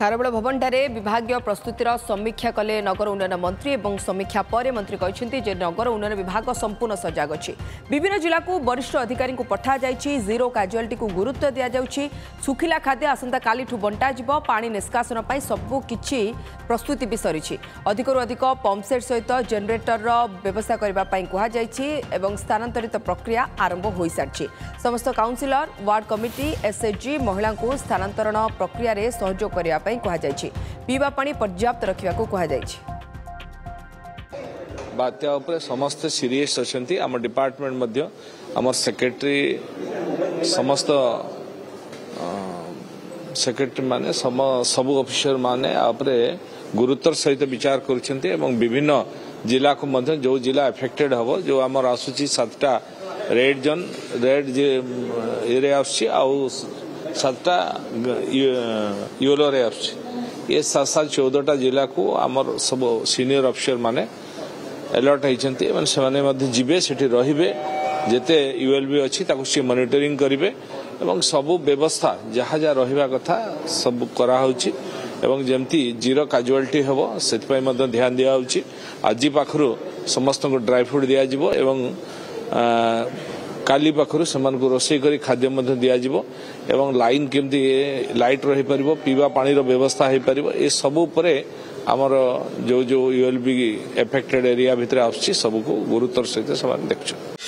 खारबेल भवन ठारे विभाग प्रस्तुतिर समीक्षा कले नगर उन्नयन मंत्री और समीक्षा पर मंत्री कहते जे नगर उन्नयन विभाग संपूर्ण सजग अच्छी। विभिन्न जिला को वरिष्ठ अधिकारी पठा जाइछि। जीरो काजुआलिटी को गुरुत्व दिया जाउछि। सुखिला खाद्य आसंता काली ठु बंटा जिवो। पानी निष्कासन पई सबु किछि प्रस्तुति भी सरिछि। अधिकरू अधिक पंपसेट सहित जनरेटर व्यवस्था करबा पई कहा जाइछि एवं स्थानांतरित प्रक्रिया आरंभ हो सारिछि। समस्त काउंसिलर वार्ड कमिटी एसएचजी महिला को स्थानांतरण प्रक्रिया रे सहयोग करिया पीवा पानी पर्याप्त रखा बात्या उपरे समस्त सीरीयस अच्छे। आम डिपार्टमेंट आम सेक्रेटरी समस्त सेक्रेटरी माने सब ऑफिसर माने गुरुत्व सहित विचार कर विभिन्न जिला को मध्य जो जिला एफेक्टेड हम जो आम आसूची 7टा रेड जोन रेड एरिया आउ 7टा योलो रे ये 7-14टा जिला को आमर सब सीनियर अफिसर माने अलर्ट होती जीवे से रे जिते यूएलबी अच्छी सी मॉनिटरिंग करेंगे और सबू व्यवस्था जहाँ जहाँ रहा कथा सब कराऊँगी एवं जमती जीरो काजुआलिटी हम से ध्यान दिखाऊँगी। आज पाखर समस्त को ड्राई फ्रूट दिज्व काली पाखर से रोसई कर खाद्य दिज्व एवं लाइन केमती लाइट रही पार पीवा पानी व्यवस्था हो पार ये सबू आमर जो जो यूएलबी एफेक्टेड एरिया भितर आस गुरुत्व सहित देखते।